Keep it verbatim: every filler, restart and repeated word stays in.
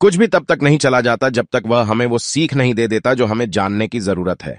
कुछ भी तब तक नहीं चला जाता जब तक वह हमें वो सीख नहीं दे देता जो हमें जानने की जरूरत है।